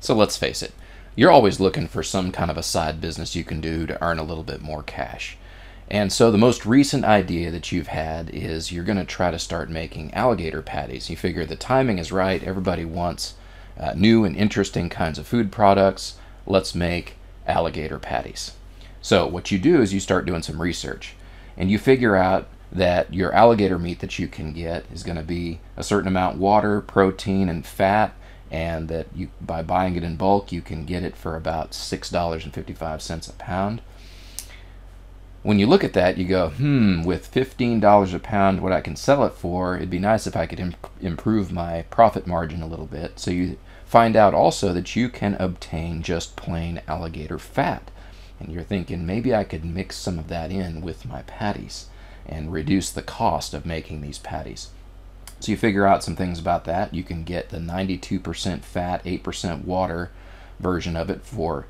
So let's face it, you're always looking for some kind of a side business you can do to earn a little bit more cash. And so the most recent idea that you've had is you're going to try to start making alligator patties. You figure the timing is right. Everybody wants new and interesting kinds of food products. Let's make alligator patties. So what you do is you start doing some research and you figure out that your alligator meat that you can get is going to be a certain amount water, protein, and fat, and that you, by buying it in bulk, you can get it for about $6.55 a pound. When you look at that, you go, with $15 a pound, what I can sell it for, it'd be nice if I could improve my profit margin a little bit. So you find out also that you can obtain just plain alligator fat. And you're thinking, maybe I could mix some of that in with my patties and reduce the cost of making these patties. So you figure out some things about that. You can get the 92% fat, 8% water version of it for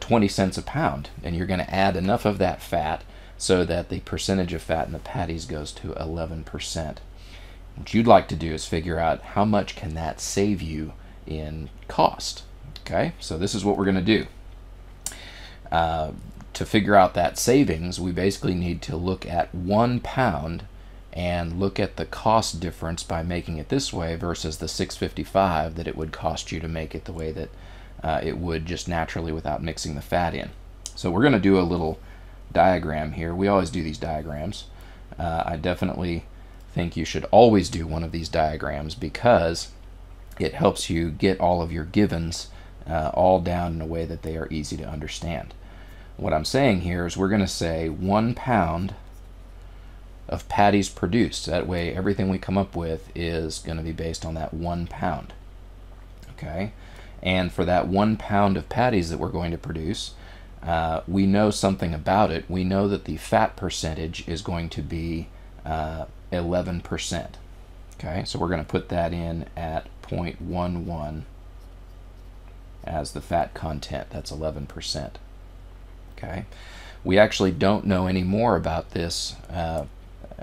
20 cents a pound. And you're going to add enough of that fat so that the percentage of fat in the patties goes to 11%. What you'd like to do is figure out how much can that save you in cost. Okay, so this is what we're going to do. To figure out that savings, we basically need to look at 1 pound and look at the cost difference by making it this way versus the $6.55 that it would cost you to make it the way that it would just naturally without mixing the fat in. So we're going to do a little diagram here. We always do these diagrams. I definitely think you should always do one of these diagrams because it helps you get all of your givens all down in a way that they are easy to understand. What I'm saying here is we're going to say 1 pound of patties produced. That way everything we come up with is going to be based on that 1 pound. Okay, and for that 1 pound of patties that we're going to produce, we know something about it. We know that the fat percentage is going to be 11%. Okay, so we're going to put that in at 0.11 as the fat content. That's 11%. Okay, we actually don't know any more about this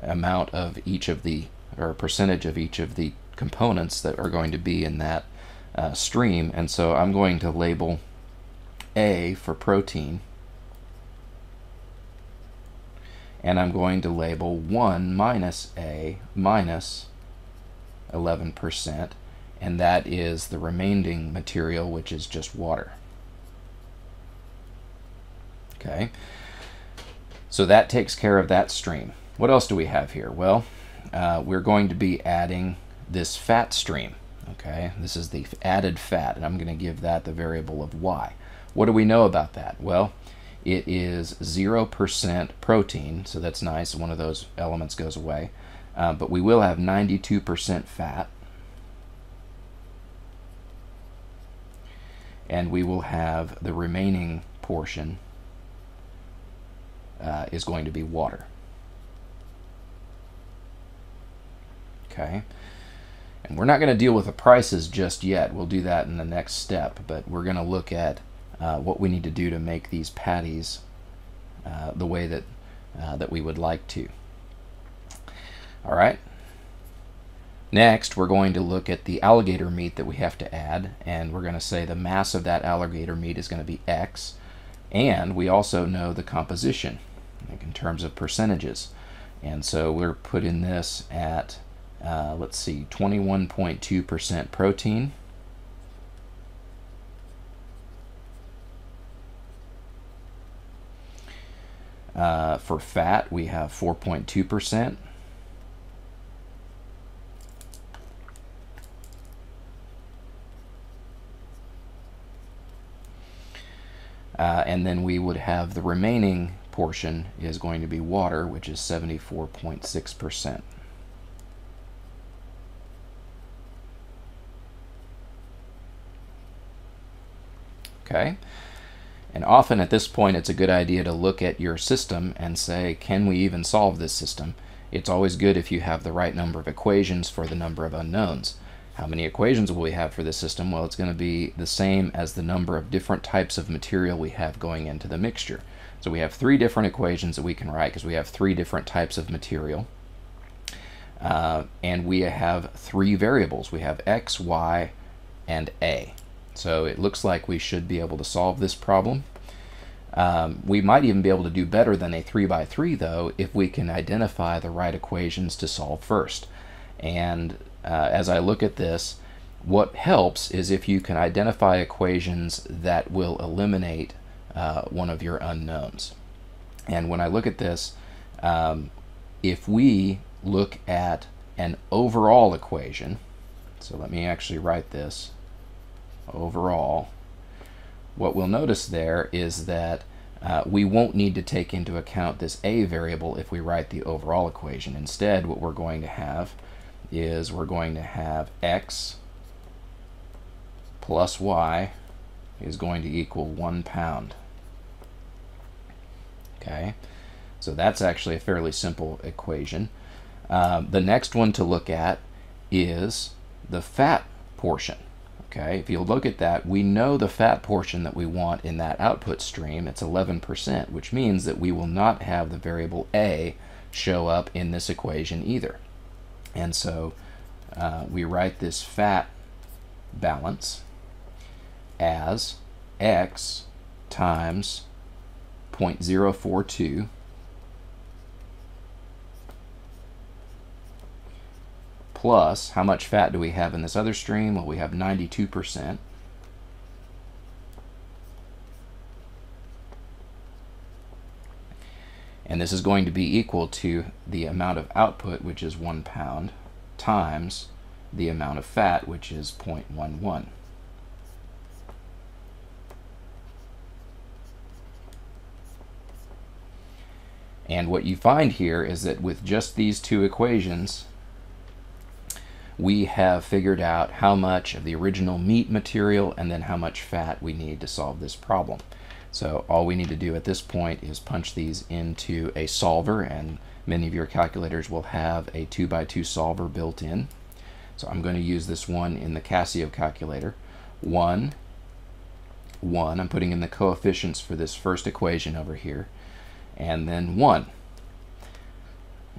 amount of each of the, or percentage of each of the components that are going to be in that stream, and so I'm going to label A for protein, and I'm going to label 1 minus A minus 11%, and that is the remaining material, which is just water. Okay, so that takes care of that stream. What else do we have here? Well, we're going to be adding this fat stream. Okay, this is the added fat, and I'm going to give that the variable of y. What do we know about that? Well, it is 0% protein, so that's nice. One of those elements goes away, but we will have 92% fat, and we will have the remaining portion is going to be water. Okay, and we're not going to deal with the prices just yet. We'll do that in the next step, but we're going to look at what we need to do to make these patties the way that we would like to. All right, next we're going to look at the alligator meat that we have to add, and we're going to say the mass of that alligator meat is going to be X, and we also know the composition in terms of percentages, and so we're putting this at let's see, 21.2% protein, for fat we have 4.2%, and then we would have the remaining portion is going to be water, which is 74.6%. Okay, and often at this point it's a good idea to look at your system and say, can we even solve this system? It's always good if you have the right number of equations for the number of unknowns. How many equations will we have for this system? Well, it's going to be the same as the number of different types of material we have going into the mixture. So we have 3 different equations that we can write because we have 3 different types of material. And we have 3 variables. We have X, Y, and A. So it looks like we should be able to solve this problem. We might even be able to do better than a 3 by 3 though, if we can identify the right equations to solve first. And as I look at this, what helps is if you can identify equations that will eliminate one of your unknowns. And when I look at this, if we look at an overall equation, so let me actually write this, overall, what we'll notice there is that we won't need to take into account this A variable if we write the overall equation. Instead, what we're going to have is we're going to have X plus Y is going to equal 1 pound. Okay, so that's actually a fairly simple equation. The next one to look at is the fat portion. Okay, if you look at that, we know the fat portion that we want in that output stream. It's 11%, which means that we will not have the variable A show up in this equation either. And so we write this fat balance as X times 0.042 plus, how much fat do we have in this other stream? Well, we have 92%. And this is going to be equal to the amount of output, which is 1 pound, times the amount of fat, which is 0.11. And what you find here is that with just these two equations, we have figured out how much of the original meat material and then how much fat we need to solve this problem. So all we need to do at this point is punch these into a solver, and many of your calculators will have a 2x2 solver built in. So I'm going to use this one in the Casio calculator. 1, 1, I'm putting in the coefficients for this first equation over here, and then 1.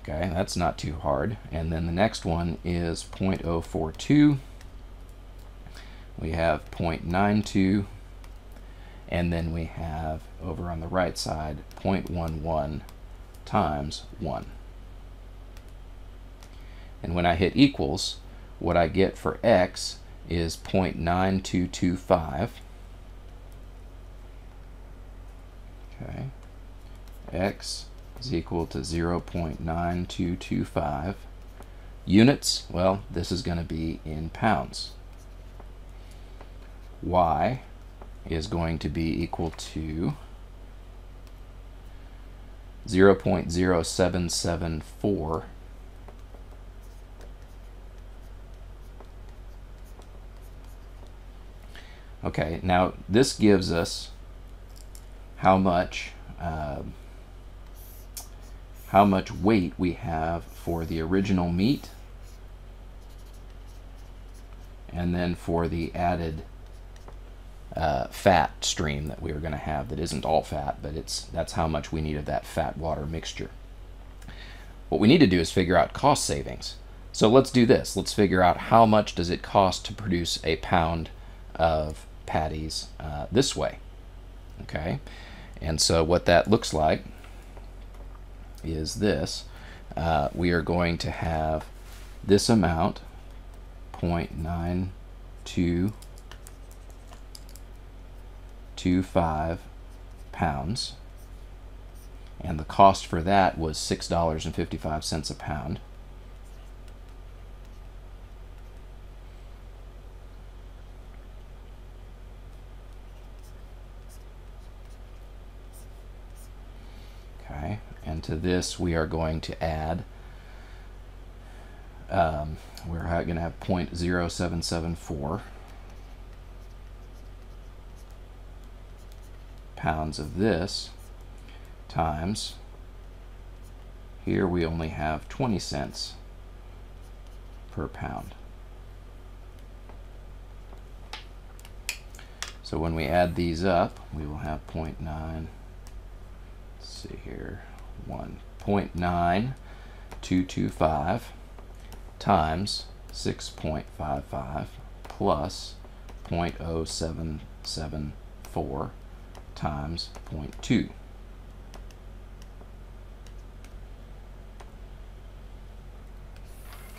Okay, that's not too hard. And then the next one is 0.042. We have 0.92. And then we have, over on the right side, 0.11 times 1. And when I hit equals, what I get for X is 0.9225. Okay. X is equal to 0.9225 units. Well, this is going to be in pounds. Y is going to be equal to 0.0774 . Okay, now this gives us how much weight we have for the original meat and then for the added fat stream that we were going to have that isn't all fat, but that's how much we need of that fat water mixture. What we need to do is figure out cost savings. So let's do this. Let's figure out how much does it cost to produce a pound of patties this way. Okay, and so what that looks like is this. We are going to have this amount, 0.9225 pounds, and the cost for that was $6.55 a pound. And to this we are going to add, we're going to have 0.0774 pounds of this times, here we only have 20 cents per pound. So when we add these up, we will have 0.9, let's see here, 1.9225 times 6.55 plus 0.0774 times 0.2.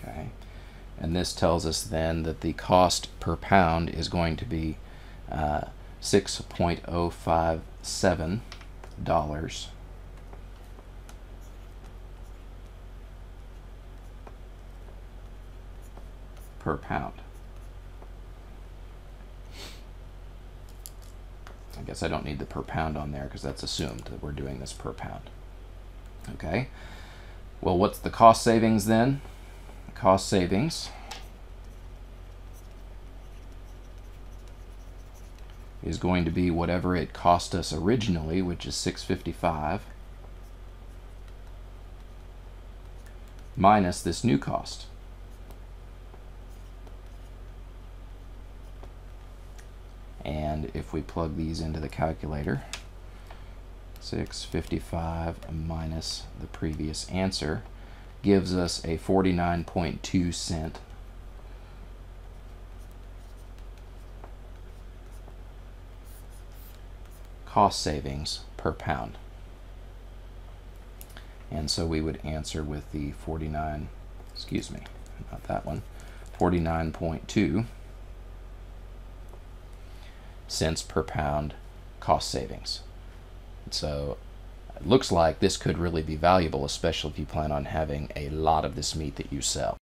Okay, and this tells us then that the cost per pound is going to be $6.057 per pound. I guess I don't need the per pound on there because that's assumed that we're doing this per pound. Okay, well, what's the cost savings then? Cost savings is going to be whatever it cost us originally, which is $6.55, minus this new cost. And if we plug these into the calculator, $6.55 minus the previous answer gives us a 49.2 cents cost savings per pound. And so we would answer with the 49, excuse me, not that one, 49.2 cents per pound cost savings. So it looks like this could really be valuable, especially if you plan on having a lot of this meat that you sell.